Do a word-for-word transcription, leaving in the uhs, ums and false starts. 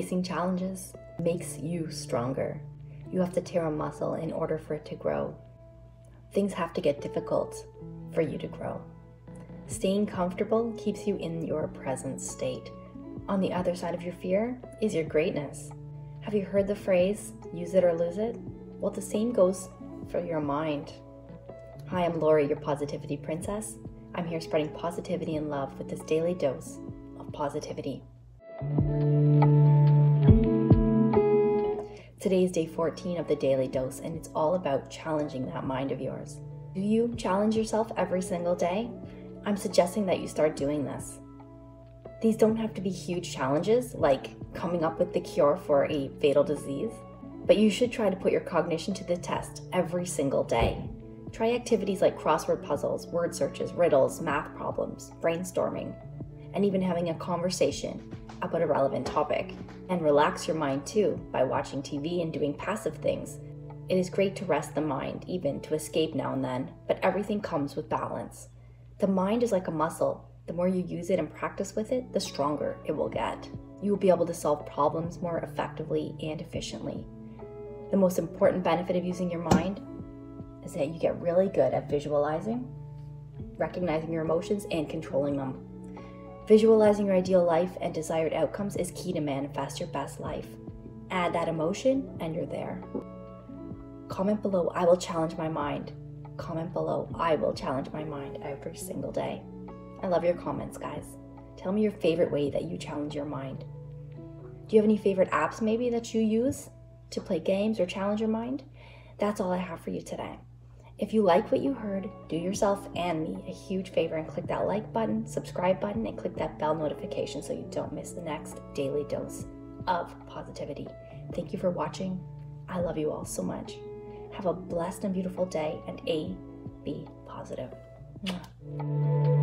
Facing challenges makes you stronger. You have to tear a muscle in order for it to grow. Things have to get difficult for you to grow. Staying comfortable keeps you in your present state. On the other side of your fear is your greatness. Have you heard the phrase, use it or lose it? Well, the same goes for your mind. Hi, I'm Lori, your Positivity Princess. I'm here spreading positivity and love with this daily dose of positivity. Today is day fourteen of the Daily Dose, and it's all about challenging that mind of yours. Do you challenge yourself every single day? I'm suggesting that you start doing this. These don't have to be huge challenges, like coming up with the cure for a fatal disease, but you should try to put your cognition to the test every single day. Try activities like crossword puzzles, word searches, riddles, math problems, brainstorming, and even having a conversation about a relevant topic. And relax your mind too by watching T V and doing passive things. It is great to rest the mind, even to escape now and then, but everything comes with balance. The mind is like a muscle. The more you use it and practice with it, the stronger it will get. You will be able to solve problems more effectively and efficiently. The most important benefit of using your mind is that you get really good at visualizing, recognizing your emotions, and controlling them. Visualizing your ideal life and desired outcomes is key to manifest your best life. Add that emotion and you're there. Comment below, I will challenge my mind. Comment below, I will challenge my mind every single day. I love your comments, guys. Tell me your favorite way that you challenge your mind. Do you have any favorite apps maybe that you use to play games or challenge your mind? That's all I have for you today. If you like what you heard, do yourself and me a huge favor and click that like button, subscribe button, and click that bell notification so you don't miss the next daily dose of positivity. Thank you for watching. I love you all so much. Have a blessed and beautiful day, and A, be positive. Mwah.